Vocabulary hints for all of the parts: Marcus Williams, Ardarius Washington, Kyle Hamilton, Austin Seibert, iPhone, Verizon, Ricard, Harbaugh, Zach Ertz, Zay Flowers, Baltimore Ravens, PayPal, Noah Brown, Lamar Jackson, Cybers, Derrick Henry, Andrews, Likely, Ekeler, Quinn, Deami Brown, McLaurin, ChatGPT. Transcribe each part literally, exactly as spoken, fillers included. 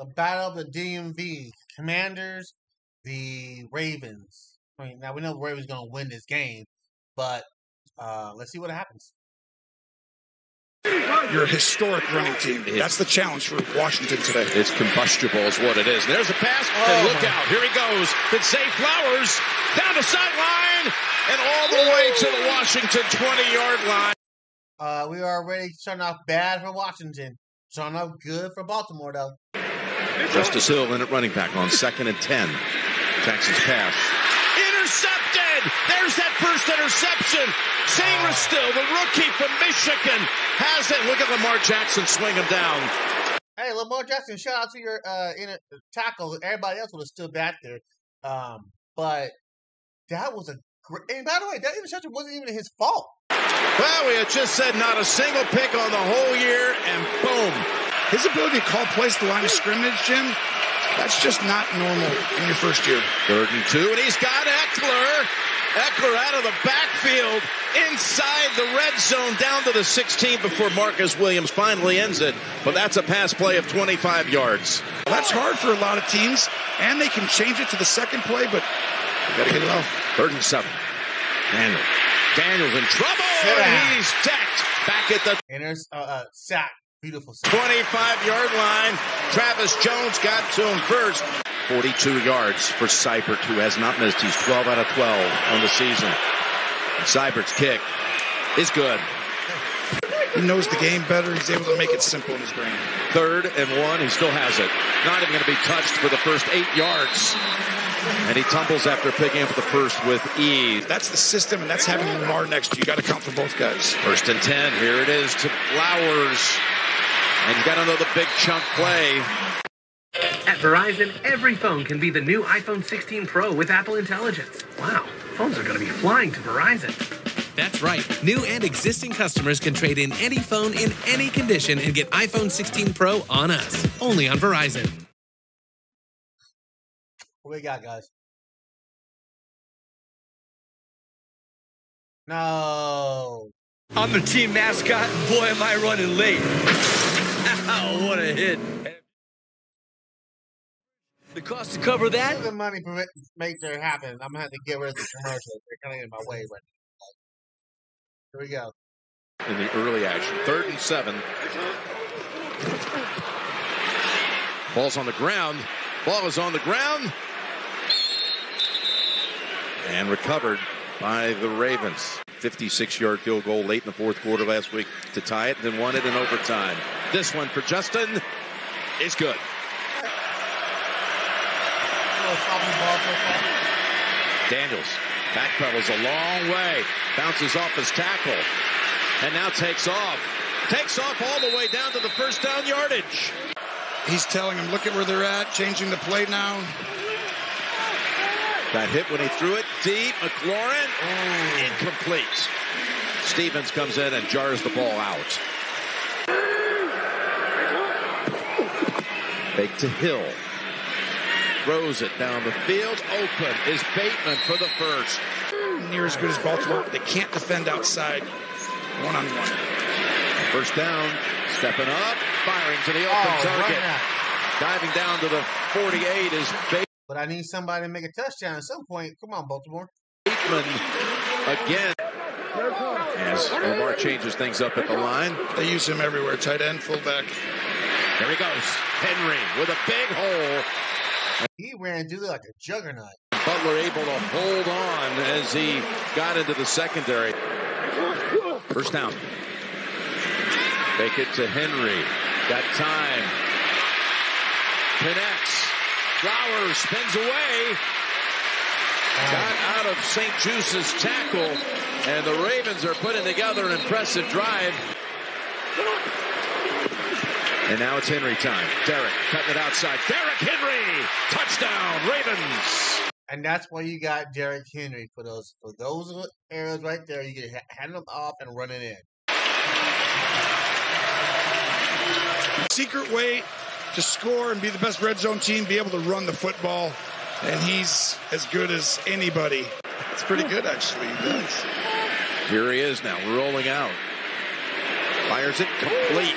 the Battle of the D M V, Commanders, the Ravens. I mean, now we know the Ravens going to win this game, but uh, let's see what happens. You're a historic running team. That's the challenge for Washington today. It's combustible is what it is. There's a pass. Oh, and look out. Here he goes. It's Zay Flowers down the sideline and all the Whoa. way to the Washington twenty-yard line. Uh, we are already starting off bad for Washington. Starting off good for Baltimore, though. Justice Hill in at running back on second and ten. Jackson's pass. Intercepted! There's that first interception. Sainristil, the rookie from Michigan, has it. Look at Lamar Jackson swing him down. Hey, Lamar Jackson, shout out to your uh, inner tackle. Everybody else would have stood back there. Um, but that was a great... And by the way, that interception wasn't even his fault. Well, we had just said not a single pick on the whole year, and boom. His ability to call plays at the line of scrimmage, Jim, that's just not normal in your first year. Third and two, and he's got Ekeler. Ekeler out of the backfield, inside the red zone, down to the sixteen before Marcus Williams finally ends it. But that's a pass play of twenty-five yards. Well, that's hard for a lot of teams, and they can change it to the second play, but you got to get it off. Third and seven. Daniel. Daniel's in trouble, and he's decked back at the... And there's a uh, uh, sack. Beautiful. twenty-five-yard line. Travis Jones got to him first. forty-two yards for Seibert, who has not missed. He's twelve out of twelve on the season. And Seibert's kick is good. He knows the game better. He's able to make it simple in his brain. Third and one. He still has it. Not even going to be touched for the first eight yards. And he tumbles after picking up the first with ease. That's the system, and that's having Lamar next to you. You got to count for both guys. First and ten. Here it is to Flowers. And you got to know the big chunk play. At Verizon, every phone can be the new iPhone sixteen Pro with Apple Intelligence. Wow, phones are going to be flying to Verizon. That's right. New and existing customers can trade in any phone in any condition and get iPhone sixteen Pro on us. Only on Verizon. What we got, guys? No. I'm the team mascot, and boy, am I running late. Ow, what a hit. The cost to cover that? What the money permit make there happen? I'm going to have to get rid of the commercials. They're kind of in my way right now. Here we go. In the early action, third and seven. Ball's on the ground. Ball is on the ground. And recovered by the Ravens. fifty-six-yard field goal late in the fourth quarter last week to tie it, then won it in overtime. This one for Justin is good. Daniels back pedals a long way. Bounces off his tackle. And now takes off. Takes off all the way down to the first down yardage. He's telling him, look at where they're at, changing the play now. Got hit when he threw it. Deep. McLaurin. Oh. Incomplete. Stephens comes in and jars the ball out. Fake to Hill. Throws it down the field. Open is Bateman for the first. Near as good as Baltimore. They can't defend outside. One-on-one. -on -one. First down. Stepping up. Firing to the open oh, target. Right diving down to the forty-eight is Bateman. But I need somebody to make a touchdown at some point. Come on, Baltimore. Bateman again. As Lamar changes things up at the line. They use him everywhere. Tight end, fullback. There he goes. Henry with a big hole. He ran through like a juggernaut. Butler able to hold on as he got into the secondary. First down. Take it to Henry. Got time. Connects. Flowers spins away, got out of Saint-Juste's tackle, and the Ravens are putting together an impressive drive. And now it's Henry time. Derrick cutting it outside. Derrick Henry! Touchdown, Ravens! And that's why you got Derrick Henry. For those for those areas right there, you can hand them off and run it in. Secret way to score and be the best red zone team, be able to run the football, and he's as good as anybody. It's pretty good, actually. Nice. Here he is now, rolling out. Fires it complete.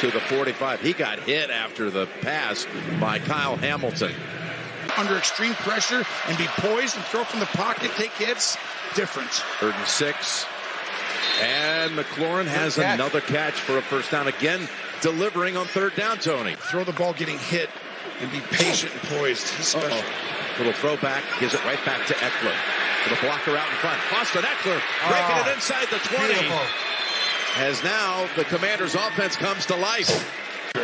to the forty-five. He got hit after the pass by Kyle Hamilton. Under extreme pressure and be poised and throw from the pocket, take hits, different. Third and six. And McLaurin has catch. Another catch for a first down. Again, delivering on third down, Tony. Throw the ball getting hit and be patient and poised. He's special. Uh-oh. Little throwback, gives it right back to Ekeler. With a blocker out in front. Austin Ekeler breaking oh, it inside the twenty. Beautiful. As now the Commanders' offense comes to life.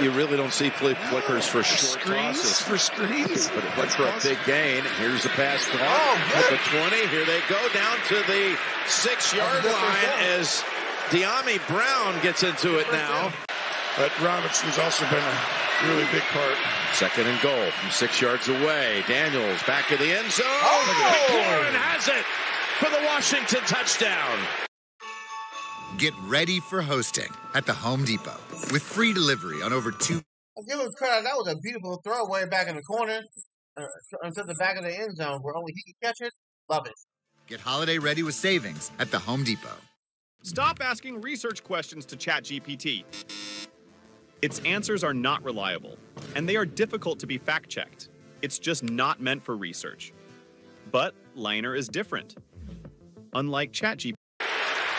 You really don't see flip flickers for short screens, tosses. For screens? But it went for awesome. A big gain. Here's the pass. Play. Oh, at the twenty. Here they go down to the six-yard oh, line as Deami Brown gets into it now. But Robinson's also been a really big part. Second and goal from six yards away. Daniels back of the end zone. Oh, McLaurin has it for the Washington touchdown. Get ready for hosting at the Home Depot with free delivery on over two. Give him credit. That was a beautiful throw way back in the corner, uh, into the back of the end zone where only he can catch it. Love it. Get holiday ready with savings at the Home Depot. Stop asking research questions to ChatGPT. Its answers are not reliable, and they are difficult to be fact-checked. It's just not meant for research. But Liner is different. Unlike ChatGPT.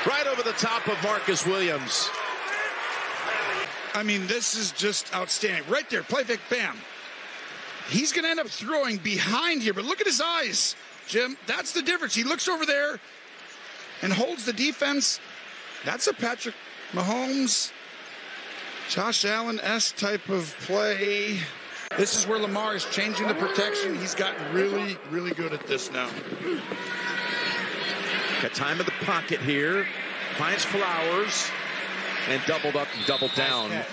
Right over the top of Marcus Williams. I mean, this is just outstanding. Right there, play fake, bam. He's going to end up throwing behind here, but look at his eyes, Jim. That's the difference. He looks over there and holds the defense. That's a Patrick Mahomes, Josh Allen-esque type of play. This is where Lamar is changing the protection. He's gotten really, really good at this now. Got time in the pocket here. Finds Flowers. And doubled up and doubled down at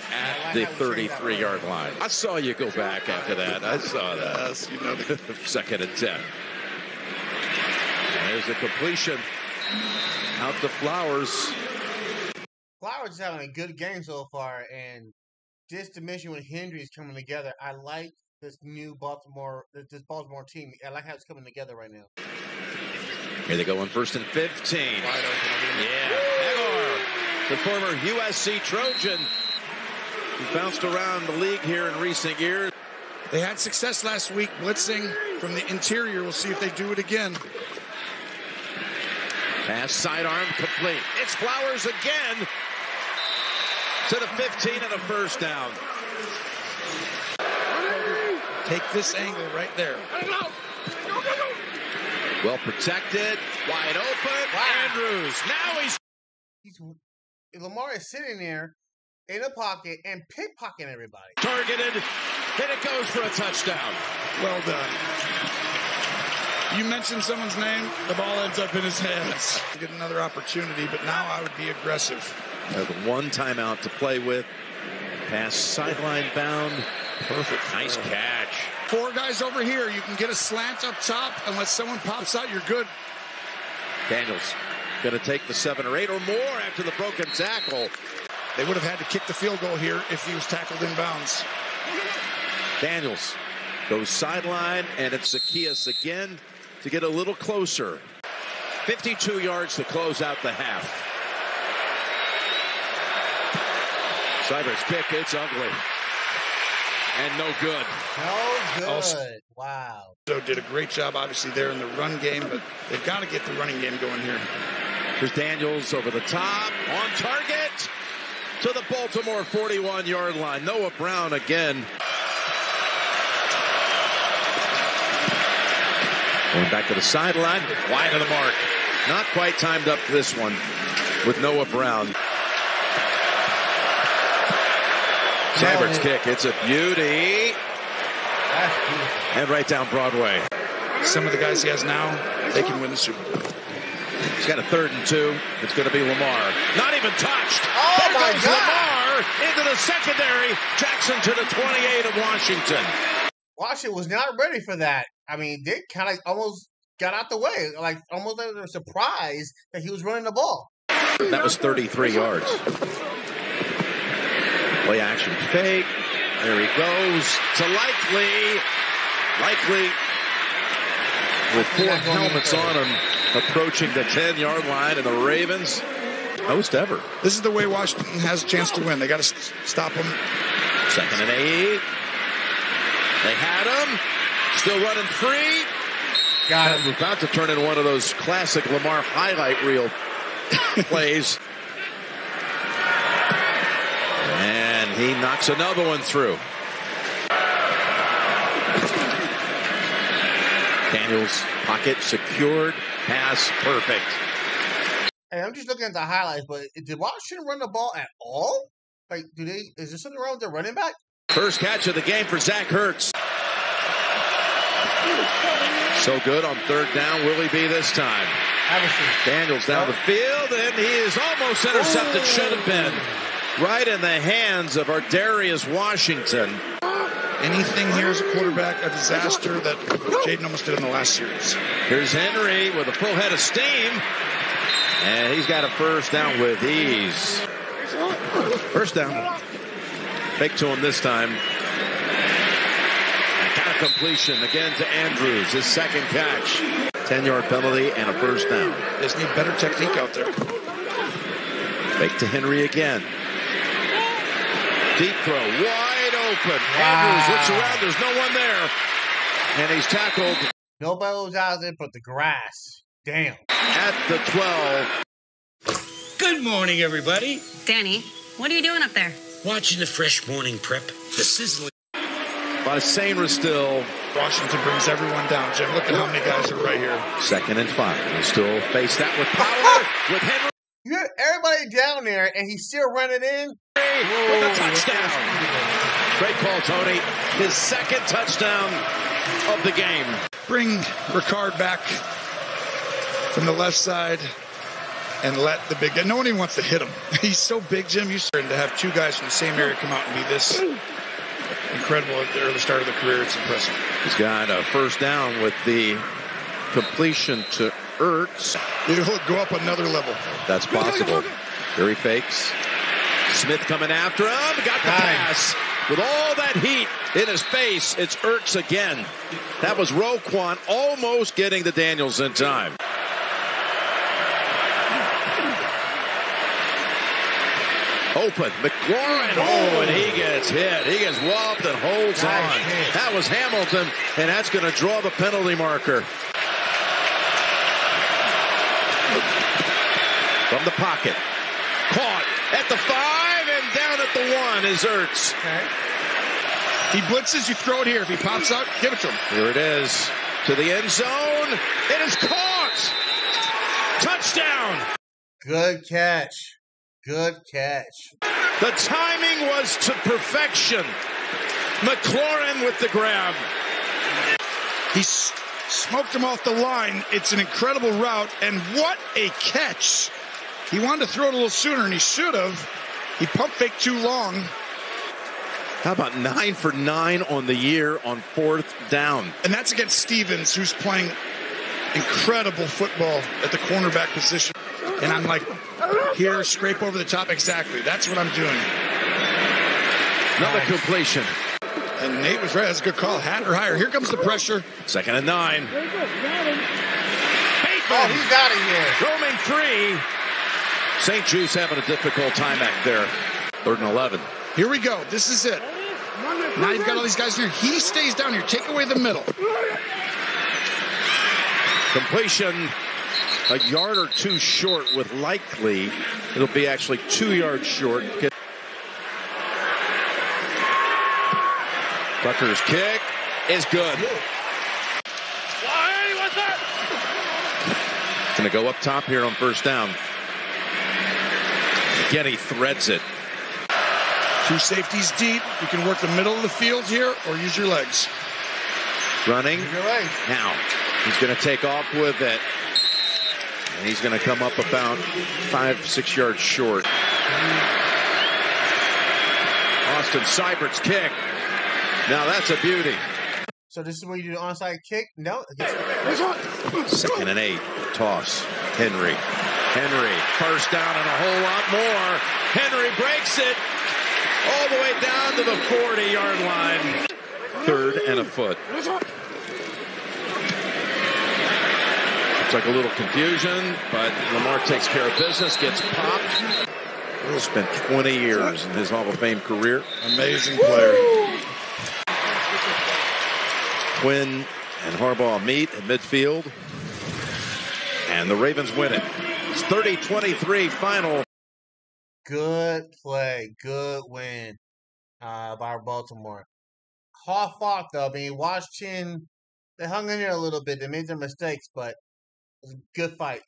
the thirty-three-yard line. I saw you go back after that. I saw that. Second and ten. And there's the completion out to Flowers. Flowers is having a good game so far. And this dimension with Henry is coming together. I like this new Baltimore, this Baltimore team. I like how it's coming together right now. Here they go on first and fifteen. Yeah, Ekeler, the former U S C Trojan, who bounced around the league here in recent years. They had success last week blitzing from the interior. We'll see if they do it again. Pass sidearm complete. It's Flowers again to the fifteen and a first down. Take this angle right there. Well protected, wide open, wow. Andrews, now he's... he's... Lamar is sitting there in a pocket and pickpocketing everybody. Targeted, and it goes for a touchdown. Well done. You mentioned someone's name, the ball ends up in his hands. Get another opportunity, but now I would be aggressive. Have one timeout to play with. Pass sideline bound. Perfect. Nice catch. Four guys over here. You can get a slant up top. Unless someone pops out, you're good. Daniels going to take the seven or eight or more after the broken tackle. They would have had to kick the field goal here if he was tackled inbounds. Daniels goes sideline, and it's Zacchaeus again to get a little closer. fifty-two yards to close out the half. Cybers kick. It's ugly. And no good. No good. Also, wow. So did a great job, obviously, there in the run game, but they've got to get the running game going here. Here's Daniels over the top, on target, to the Baltimore forty-one-yard line. Noah Brown again. Going back to the sideline, wide of the mark. Not quite timed up this one with Noah Brown. Seibert's kick, it's a beauty. And right down Broadway. Some of the guys he has now, they can win the Super Bowl. He's got a third and two. It's going to be Lamar. Not even touched. Oh, there my goes God. Lamar into the secondary. Jackson to the twenty-eight of Washington. Washington was not ready for that. I mean, they kind of almost got out the way. Like, almost like they were surprised that he was running the ball. That was thirty-three yards. Play action fake. There he goes to Likely. Likely with four helmets on him, approaching the ten-yard line, and the Ravens most ever. This is the way Washington has a chance to win. They got to stop them. Second and eight. They had him. Still running free. Got him. About to turn into one of those classic Lamar highlight reel plays. And he knocks another one through. Daniels, pocket secured, pass perfect. And I'm just looking at the highlights, but did Washington run the ball at all? Like, do they? Is there something wrong with their running back? First catch of the game for Zach Ertz. So good on third down. Will he be this time? Daniels down the field, and he is almost intercepted. Oh. Should have been right in the hands of Ardarius Washington. Anything here as a quarterback, a disaster that Jaden almost did in the last series. Here's Henry with a full head of steam. And he's got a first down with ease. First down. Fake to him this time. And got a completion again to Andrews. His second catch. ten-yard penalty and a first down. Just need better technique out there. Fake to Henry again. Deep throw. Wide open. Andrews looks around. There's no one there. And he's tackled. Nobody was out there but the grass. Damn. At the twelve. Good morning, everybody. Danny, what are you doing up there? Watching the fresh morning prep. The sizzling. By Sainristil. Washington brings everyone down, Jim. Look at how many guys are right here. Second and five. They still face that with power. With Henry. You have everybody down there, and he's still running in. Whoa. With a touchdown. Great call, Tony. His second touchdown of the game. Bring Ricard back from the left side and let the big guy. No one even wants to hit him. He's so big, Jim. You're starting to have two guys from the same area come out and be this incredible at the early start of the career. It's impressive. He's got a first down with the completion to Ertz. He'll go up another level. That's possible. Here he fakes. Smith coming after him. Got the pass. With all that heat in his face, it's Ertz again. That was Roquan almost getting to Daniels in time. Open. McLaurin. Oh, and he gets hit. He gets walloped and holds on. That was Hamilton, and that's going to draw the penalty marker. From the pocket. Caught at the five, and down at the one is Ertz. Okay. He blitzes. You throw it here. If he pops out, give it to him. Here it is. To the end zone. It is caught. Touchdown. Good catch. Good catch. The timing was to perfection. McLaurin with the grab. He smoked him off the line. It's an incredible route, and what a catch. He wanted to throw it a little sooner, and he should have. He pump faked too long. How about nine for nine on the year on fourth down? And that's against Stephens, who's playing incredible football at the cornerback position. And I'm like, here, scrape over the top. Exactly. That's what I'm doing. Another nice completion. And Nate was right. That's a good call. Hat or higher. Here comes the pressure. Second and nine. Bateman. Oh, he's out of here. Roman three. Saint-Juste having a difficult time back there. Third and eleven. Here we go. This is it. Now you've got all these guys here. He stays down here. Take away the middle. Completion. A yard or two short with Likely. It'll be actually two yards short. Bucker's kick is good. Why? What's that? Going to go up top here on first down. Again, he threads it. Two safeties deep. You can work the middle of the field here or use your legs. Running. Use your legs. Now, he's going to take off with it. And he's going to come up about five, six yards short. Austin Seibert's kick. Now that's a beauty. So this is where you do the onside kick? No. Second and eight. Toss. Henry. Henry. First down and a whole lot more. Henry breaks it all the way down to the forty-yard line. Third and a foot. like a little confusion, but Lamar takes care of business, gets popped. He'll spend twenty years in his Hall of Fame career. Amazing player. Woo! Quinn and Harbaugh meet at midfield, and the Ravens win it. It's thirty twenty-three final. Good play, good win uh, by Baltimore. Cough off, though. I mean, Washington, they hung in there a little bit. They made their mistakes, but it was a good fight.